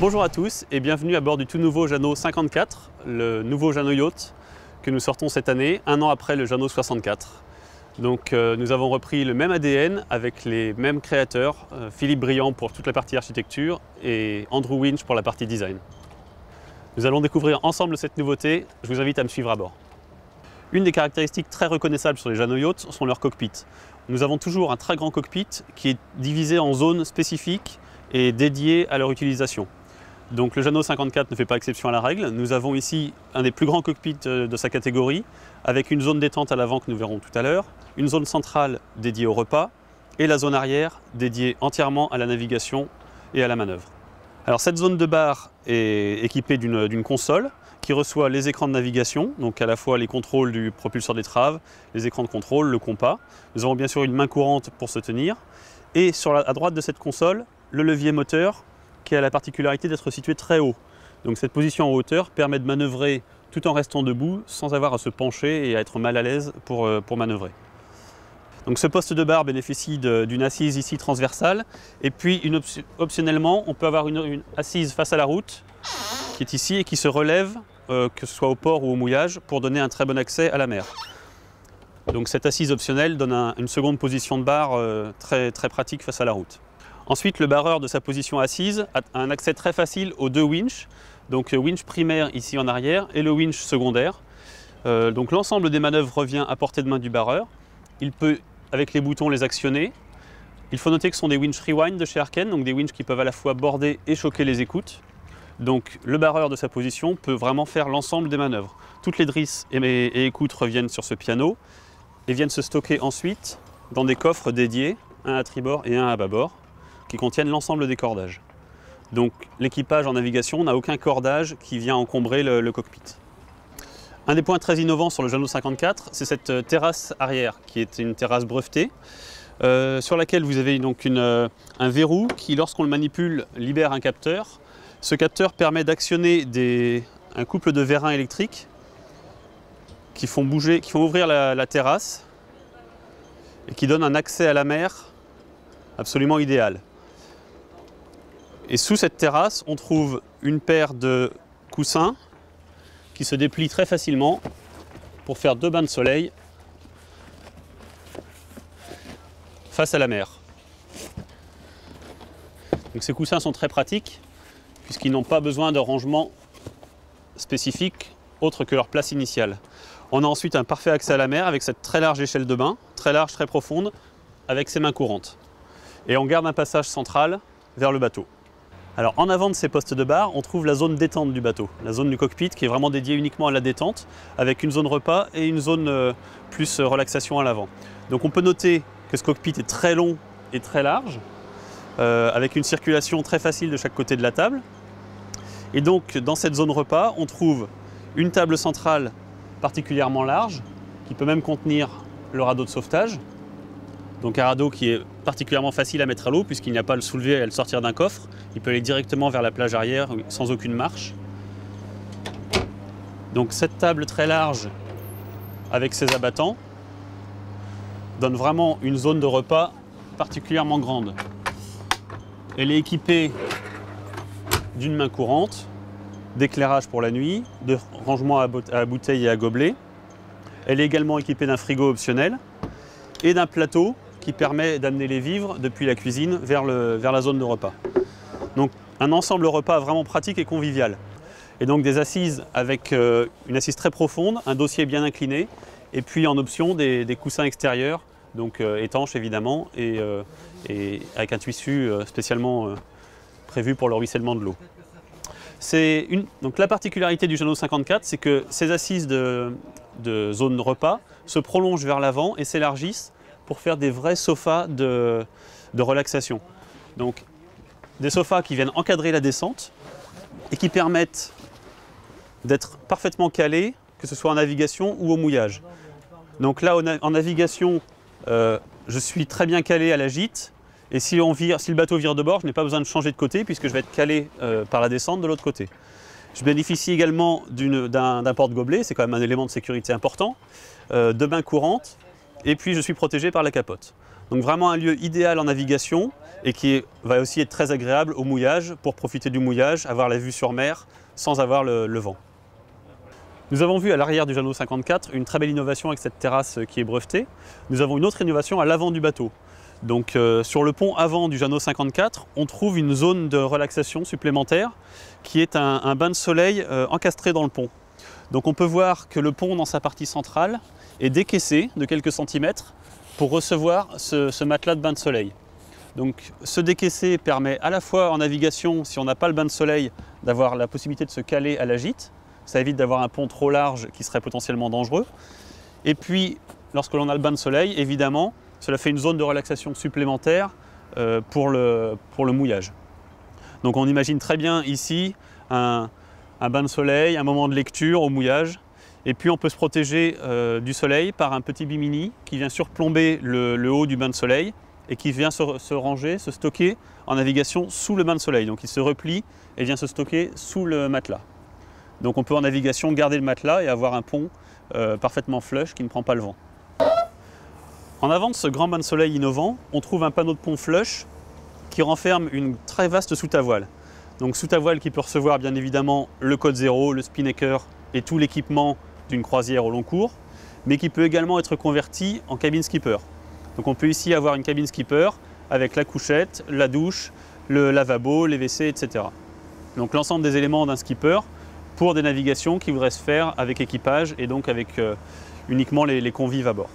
Bonjour à tous et bienvenue à bord du tout nouveau Jeanneau 54, le nouveau Jeanneau Yacht que nous sortons cette année, un an après le Jeanneau 64. Donc nous avons repris le même ADN avec les mêmes créateurs, Philippe Briand pour toute la partie architecture et Andrew Winch pour la partie design. Nous allons découvrir ensemble cette nouveauté, je vous invite à me suivre à bord. Une des caractéristiques très reconnaissables sur les Jeanneau Yachts sont leurs cockpits. Nous avons toujours un très grand cockpit qui est divisé en zones spécifiques et dédiées à leur utilisation. Donc le Jeanneau 54 ne fait pas exception à la règle. Nous avons ici un des plus grands cockpits de sa catégorie, avec une zone détente à l'avant que nous verrons tout à l'heure, une zone centrale dédiée au repas et la zone arrière dédiée entièrement à la navigation et à la manœuvre. Alors cette zone de bar est équipée d'une console qui reçoit les écrans de navigation, donc à la fois les contrôles du propulseur d'étrave, les écrans de contrôle, le compas. Nous avons bien sûr une main courante pour se tenir et à droite de cette console, le levier moteur qui a la particularité d'être situé très haut. Donc cette position en hauteur permet de manœuvrer tout en restant debout sans avoir à se pencher et à être mal à l'aise pour manœuvrer. Donc ce poste de barre bénéficie d'une assise ici transversale et puis optionnellement on peut avoir une assise face à la route qui est ici et qui se relève que ce soit au port ou au mouillage pour donner un très bon accès à la mer. Donc cette assise optionnelle donne une seconde position de barre très pratique face à la route. Ensuite, le barreur de sa position assise a un accès très facile aux deux winches, donc le winch primaire ici en arrière et le winch secondaire. Donc l'ensemble des manœuvres revient à portée de main du barreur. Il peut, avec les boutons, les actionner. Il faut noter que ce sont des winch rewind de chez Arken, donc des winches qui peuvent à la fois border et choquer les écoutes. Donc le barreur de sa position peut vraiment faire l'ensemble des manœuvres. Toutes les drisses et écoutes reviennent sur ce piano et viennent se stocker ensuite dans des coffres dédiés, un à tribord et un à bâbord, qui contiennent l'ensemble des cordages. Donc l'équipage en navigation n'a aucun cordage qui vient encombrer le cockpit. Un des points très innovants sur le Jeanneau 54, c'est cette terrasse arrière qui est une terrasse brevetée sur laquelle vous avez donc un verrou qui, lorsqu'on le manipule, libère un capteur. Ce capteur permet d'actionner un couple de vérins électriques qui font ouvrir la terrasse et qui donnent un accès à la mer absolument idéal. Et sous cette terrasse, on trouve une paire de coussins qui se déplient très facilement pour faire deux bains de soleil face à la mer. Donc ces coussins sont très pratiques puisqu'ils n'ont pas besoin de rangement spécifique autre que leur place initiale. On a ensuite un parfait accès à la mer avec cette très large échelle de bain, très large, très profonde, avec ses mains courantes. Et on garde un passage central vers le bateau. Alors en avant de ces postes de barre, on trouve la zone détente du bateau, la zone du cockpit qui est vraiment dédiée uniquement à la détente avec une zone repas et une zone plus relaxation à l'avant. Donc on peut noter que ce cockpit est très long et très large avec une circulation très facile de chaque côté de la table. Et donc dans cette zone repas, on trouve une table centrale particulièrement large qui peut même contenir le radeau de sauvetage. Donc un radeau qui est particulièrement facile à mettre à l'eau puisqu'il n'y a pas à le soulever et à le sortir d'un coffre. Il peut aller directement vers la plage arrière sans aucune marche. Donc cette table très large avec ses abattants donne vraiment une zone de repas particulièrement grande. Elle est équipée d'une main courante, d'éclairage pour la nuit, de rangement à bouteilles et à gobelets. Elle est également équipée d'un frigo optionnel et d'un plateau qui permet d'amener les vivres depuis la cuisine vers la zone de repas. Donc un ensemble repas vraiment pratique et convivial. Et donc des assises avec une assise très profonde, un dossier bien incliné, et puis en option des coussins extérieurs, donc étanches évidemment, et avec un tissu spécialement prévu pour le ruissellement de l'eau. Donc la particularité du Jeanneau 54, c'est que ces assises de zone de repas se prolongent vers l'avant et s'élargissent pour faire des vrais sofas de relaxation. Donc des sofas qui viennent encadrer la descente et qui permettent d'être parfaitement calés, que ce soit en navigation ou au mouillage. Donc là, en navigation, je suis très bien calé à la gîte. Et si le bateau vire de bord, je n'ai pas besoin de changer de côté puisque je vais être calé par la descente de l'autre côté. Je bénéficie également d'un porte-gobelet, c'est quand même un élément de sécurité important, de mains courantes, et puis je suis protégé par la capote. Donc vraiment un lieu idéal en navigation et qui va aussi être très agréable au mouillage pour profiter du mouillage, avoir la vue sur mer sans avoir le vent. Nous avons vu à l'arrière du Jeanneau 54 une très belle innovation avec cette terrasse qui est brevetée. Nous avons une autre innovation à l'avant du bateau. Donc sur le pont avant du Jeanneau 54, on trouve une zone de relaxation supplémentaire qui est un bain de soleil encastré dans le pont. Donc on peut voir que le pont dans sa partie centrale est décaissé de quelques centimètres pour recevoir ce matelas de bain de soleil. Donc ce décaissé permet à la fois en navigation, si on n'a pas le bain de soleil, d'avoir la possibilité de se caler à la gîte. Ça évite d'avoir un pont trop large qui serait potentiellement dangereux. Et puis lorsque l'on a le bain de soleil, évidemment, cela fait une zone de relaxation supplémentaire pour le mouillage. Donc on imagine très bien ici un bain de soleil, un moment de lecture au mouillage. Et puis on peut se protéger du soleil par un petit bimini qui vient surplomber le haut du bain de soleil et qui vient se ranger, se stocker en navigation sous le bain de soleil. Donc il se replie et vient se stocker sous le matelas. Donc on peut en navigation garder le matelas et avoir un pont parfaitement flush qui ne prend pas le vent. En avant de ce grand bain de soleil innovant, on trouve un panneau de pont flush qui renferme une très vaste soute à voile. Donc soute à voile qui peut recevoir bien évidemment le code 0, le spinnaker et tout l'équipement d'une croisière au long cours, mais qui peut également être converti en cabine skipper. Donc on peut ici avoir une cabine skipper avec la couchette, la douche, le lavabo, les WC, etc. Donc l'ensemble des éléments d'un skipper pour des navigations qui voudraient se faire avec équipage et donc avec uniquement les convives à bord.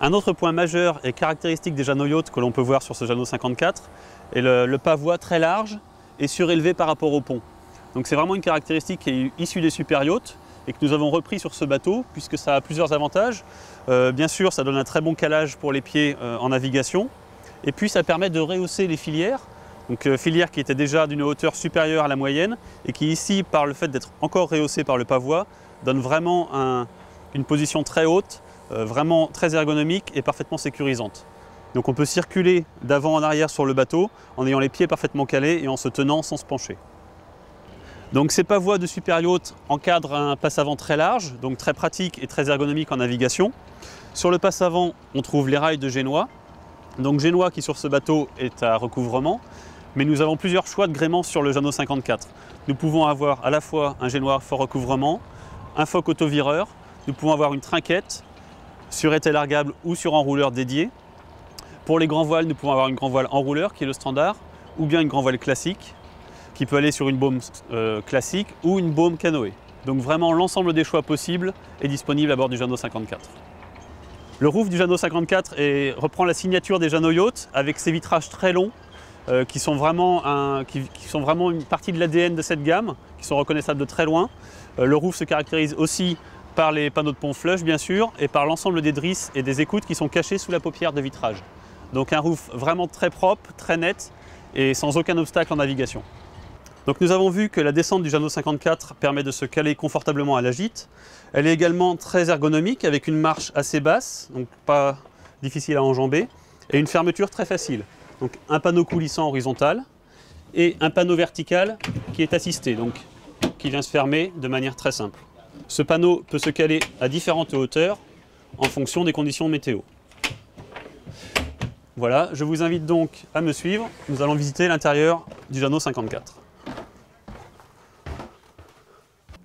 Un autre point majeur et caractéristique des Jeanneau yachts que l'on peut voir sur ce Jeanneau 54 est le pavois très large et surélevé par rapport au pont. Donc c'est vraiment une caractéristique qui est issue des super yachts et que nous avons repris sur ce bateau puisque ça a plusieurs avantages. Bien sûr, ça donne un très bon calage pour les pieds en navigation et puis ça permet de rehausser les filières. Donc filières qui étaient déjà d'une hauteur supérieure à la moyenne et qui ici, par le fait d'être encore rehaussées par le pavois, donnent vraiment une position très haute, vraiment très ergonomique et parfaitement sécurisante. Donc on peut circuler d'avant en arrière sur le bateau en ayant les pieds parfaitement calés et en se tenant sans se pencher. Donc ces pavois de super yacht encadrent un passe avant très large, donc très pratique et très ergonomique en navigation. Sur le passe avant, on trouve les rails de Jeanneau. Donc Jeanneau qui sur ce bateau est à recouvrement, mais nous avons plusieurs choix de gréement sur le Jeanneau 54. Nous pouvons avoir à la fois un Jeanneau fort recouvrement, un foc autovireur, nous pouvons avoir une trinquette, sur étais largable ou sur enrouleur dédié. Pour les grands voiles, nous pouvons avoir une grand voile enrouleur qui est le standard ou bien une grand voile classique qui peut aller sur une baume classique ou une baume canoë. Donc vraiment l'ensemble des choix possibles est disponible à bord du Jeanneau 54. Le roof du Jeanneau 54 reprend la signature des Jeanneau yachts avec ses vitrages très longs qui sont vraiment une partie de l'ADN de cette gamme, qui sont reconnaissables de très loin. Le roof se caractérise aussi par les panneaux de pont flush bien sûr et par l'ensemble des drisses et des écoutes qui sont cachées sous la paupière de vitrage. Donc un roof vraiment très propre, très net et sans aucun obstacle en navigation. Donc nous avons vu que la descente du Jeanneau 54 permet de se caler confortablement à la gîte. Elle est également très ergonomique avec une marche assez basse, donc pas difficile à enjamber, et une fermeture très facile. Donc un panneau coulissant horizontal et un panneau vertical qui est assisté, donc qui vient se fermer de manière très simple. Ce panneau peut se caler à différentes hauteurs en fonction des conditions météo. Voilà, je vous invite donc à me suivre. Nous allons visiter l'intérieur du Jeanneau 54.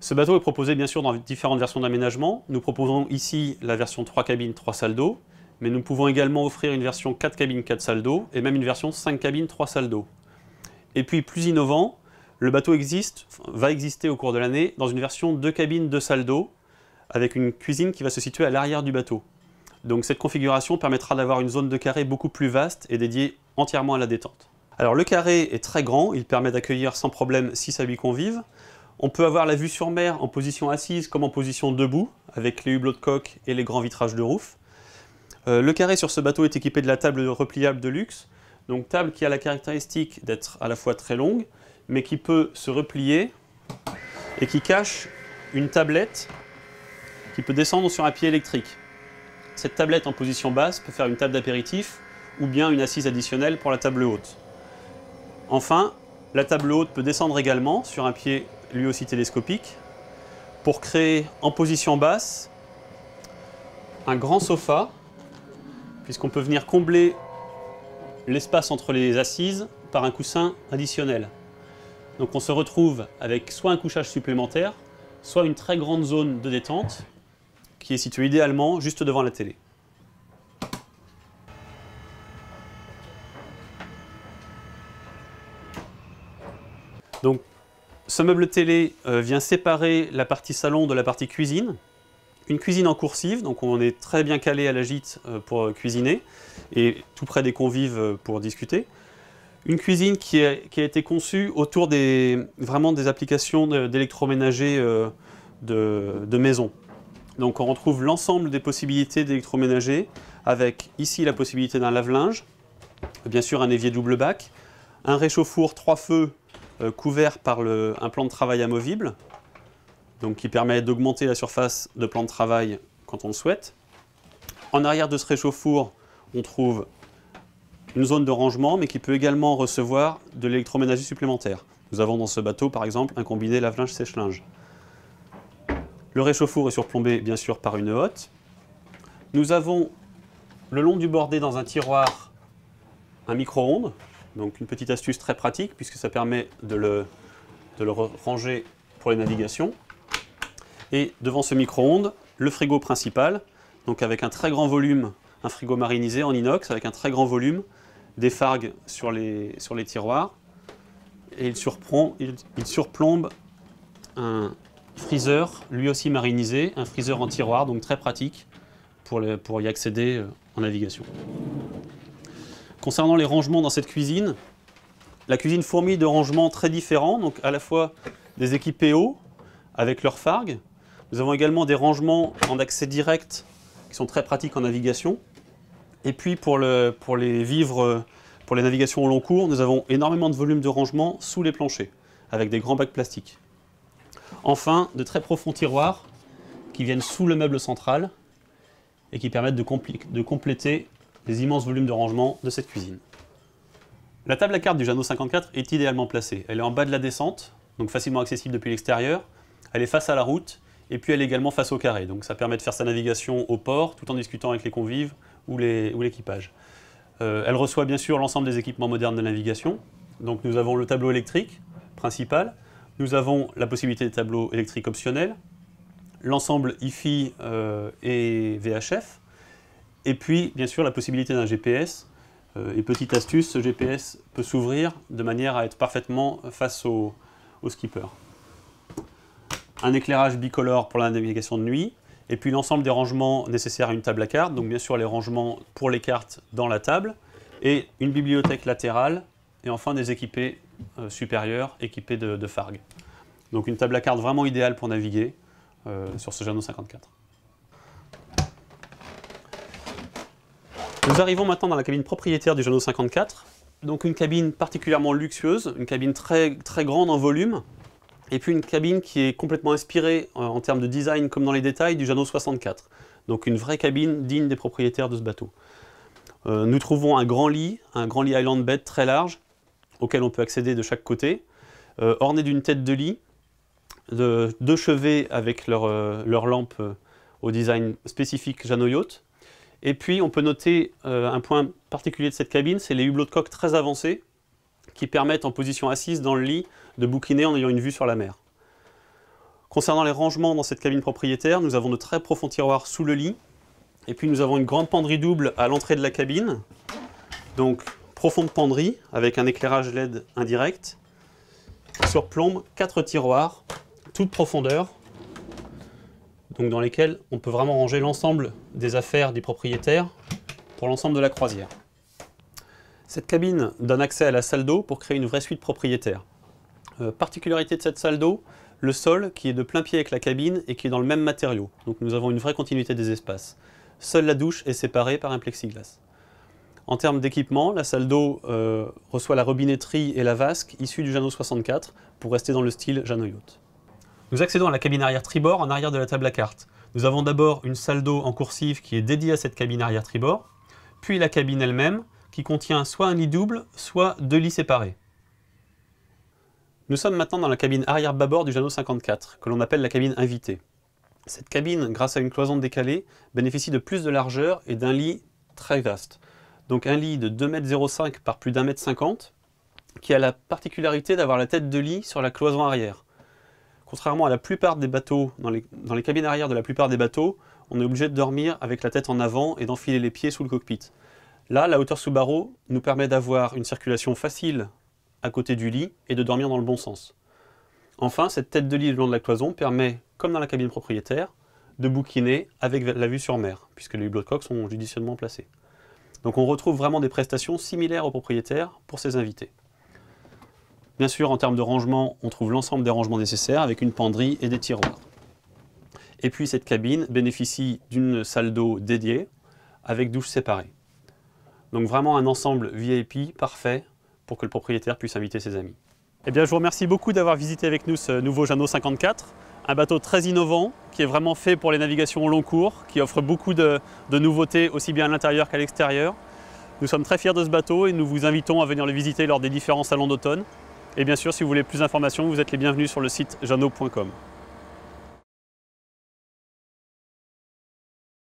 Ce bateau est proposé bien sûr dans différentes versions d'aménagement. Nous proposons ici la version 3 cabines, 3 salles d'eau, mais nous pouvons également offrir une version 4 cabines, 4 salles d'eau et même une version 5 cabines, 3 salles d'eau. Et puis plus innovant, le bateau va exister au cours de l'année dans une version 2 cabines, 2 salles d'eau, avec une cuisine qui va se situer à l'arrière du bateau. Donc cette configuration permettra d'avoir une zone de carré beaucoup plus vaste et dédiée entièrement à la détente. Alors le carré est très grand, il permet d'accueillir sans problème 6 à 8 convives. On peut avoir la vue sur mer en position assise comme en position debout, avec les hublots de coque et les grands vitrages de roof. Le carré sur ce bateau est équipé de la table repliable de luxe, donc table qui a la caractéristique d'être à la fois très longue, mais qui peut se replier et qui cache une tablette qui peut descendre sur un pied électrique. Cette tablette en position basse peut faire une table d'apéritif ou bien une assise additionnelle pour la table haute. Enfin, la table haute peut descendre également sur un pied lui aussi télescopique pour créer en position basse un grand sofa puisqu'on peut venir combler l'espace entre les assises par un coussin additionnel. Donc on se retrouve avec soit un couchage supplémentaire, soit une très grande zone de détente qui est située idéalement juste devant la télé. Donc ce meuble télé vient séparer la partie salon de la partie cuisine. Une cuisine en coursive, donc on est très bien calé à la gîte pour cuisiner et tout près des convives pour discuter. Une cuisine qui a été conçue autour vraiment des applications d'électroménager de maison. Donc on retrouve l'ensemble des possibilités d'électroménager avec ici la possibilité d'un lave-linge, bien sûr un évier double bac, un réchauffour 3 feux couvert par un plan de travail amovible, donc qui permet d'augmenter la surface de plan de travail quand on le souhaite. En arrière de ce réchauffour, on trouve une zone de rangement, mais qui peut également recevoir de l'électroménager supplémentaire. Nous avons dans ce bateau, par exemple, un combiné lave-linge sèche-linge. Le réchauffour est surplombé, bien sûr, par une hotte. Nous avons, le long du bordé, dans un tiroir, un micro-ondes. Donc une petite astuce très pratique, puisque ça permet de le ranger pour les navigations. Et devant ce micro-ondes, le frigo principal, donc avec un très grand volume, un frigo marinisé en inox, avec un très grand volume, des fargues sur les tiroirs. Et il surplombe un freezer, lui aussi marinisé, un freezer en tiroir, donc très pratique pour y accéder en navigation. Concernant les rangements dans cette cuisine, la cuisine fourmille de rangements très différents, donc à la fois des équipés eau avec leurs fargues. Nous avons également des rangements en accès direct qui sont très pratiques en navigation. Et puis pour les navigations au long cours, nous avons énormément de volume de rangements sous les planchers avec des grands bacs plastiques. Enfin, de très profonds tiroirs qui viennent sous le meuble central et qui permettent de compléter les immenses volumes de rangement de cette cuisine. La table à cartes du Jeanneau 54 est idéalement placée. Elle est en bas de la descente, donc facilement accessible depuis l'extérieur. Elle est face à la route et puis elle est également face au carré. Donc ça permet de faire sa navigation au port tout en discutant avec les convives ou l'équipage. Elle reçoit bien sûr l'ensemble des équipements modernes de navigation. Donc nous avons le tableau électrique principal, nous avons la possibilité des tableaux électriques optionnels, l'ensemble hi-fi et VHF. Et puis, bien sûr, la possibilité d'un GPS. Et petite astuce, ce GPS peut s'ouvrir de manière à être parfaitement face au skipper. Un éclairage bicolore pour la navigation de nuit. Et puis l'ensemble des rangements nécessaires à une table à cartes. Donc bien sûr, les rangements pour les cartes dans la table. Et une bibliothèque latérale. Et enfin, des équipés supérieurs, équipés de fargues. Donc une table à cartes vraiment idéale pour naviguer sur ce Jeanneau 54. Nous arrivons maintenant dans la cabine propriétaire du Jeanneau 54, donc une cabine particulièrement luxueuse, une cabine très, très grande en volume, et puis une cabine qui est complètement inspirée en termes de design comme dans les détails du Jeanneau 64, donc une vraie cabine digne des propriétaires de ce bateau. Nous trouvons un grand lit island bed très large, auquel on peut accéder de chaque côté, orné d'une tête de lit, de 2 chevets avec leur lampe au design spécifique Jeanneau Yacht. Et puis, on peut noter un point particulier de cette cabine, c'est les hublots de coque très avancés qui permettent, en position assise dans le lit, de bouquiner en ayant une vue sur la mer. Concernant les rangements dans cette cabine propriétaire, nous avons de très profonds tiroirs sous le lit. Et puis, nous avons une grande penderie double à l'entrée de la cabine. Donc, profonde penderie avec un éclairage LED indirect qui surplombe 4 tiroirs, toute profondeur. Donc dans lesquels on peut vraiment ranger l'ensemble des affaires du propriétaire pour l'ensemble de la croisière. Cette cabine donne accès à la salle d'eau pour créer une vraie suite propriétaire. Particularité de cette salle d'eau, le sol qui est de plein pied avec la cabine et qui est dans le même matériau. Donc nous avons une vraie continuité des espaces. Seule la douche est séparée par un plexiglas. En termes d'équipement, la salle d'eau reçoit la robinetterie et la vasque issues du Jeanneau 64 pour rester dans le style Jeanneau Yacht. Nous accédons à la cabine arrière tribord en arrière de la table à cartes. Nous avons d'abord une salle d'eau en coursive qui est dédiée à cette cabine arrière tribord, puis la cabine elle-même qui contient soit un lit double, soit 2 lits séparés. Nous sommes maintenant dans la cabine arrière bâbord du Jeanneau 54, que l'on appelle la cabine invitée. Cette cabine, grâce à une cloison décalée, bénéficie de plus de largeur et d'un lit très vaste. Donc un lit de 2,05 m par plus d'1,50 m, qui a la particularité d'avoir la tête de lit sur la cloison arrière. Contrairement à la plupart des bateaux, dans les cabines arrière de la plupart des bateaux, on est obligé de dormir avec la tête en avant et d'enfiler les pieds sous le cockpit. Là, la hauteur sous barreau nous permet d'avoir une circulation facile à côté du lit et de dormir dans le bon sens. Enfin, cette tête de lit le long de la cloison permet, comme dans la cabine propriétaire, de bouquiner avec la vue sur mer, puisque les hublots de coque sont judicieusement placés. Donc on retrouve vraiment des prestations similaires aux propriétaires pour ses invités. Bien sûr, en termes de rangement, on trouve l'ensemble des rangements nécessaires avec une penderie et des tiroirs. Et puis cette cabine bénéficie d'une salle d'eau dédiée avec douche séparée. Donc vraiment un ensemble VIP parfait pour que le propriétaire puisse inviter ses amis. Eh bien, je vous remercie beaucoup d'avoir visité avec nous ce nouveau Jeanneau 54, un bateau très innovant qui est vraiment fait pour les navigations au long cours, qui offre beaucoup de nouveautés aussi bien à l'intérieur qu'à l'extérieur. Nous sommes très fiers de ce bateau et nous vous invitons à venir le visiter lors des différents salons d'automne. Et bien sûr, si vous voulez plus d'informations, vous êtes les bienvenus sur le site jeanneau.com.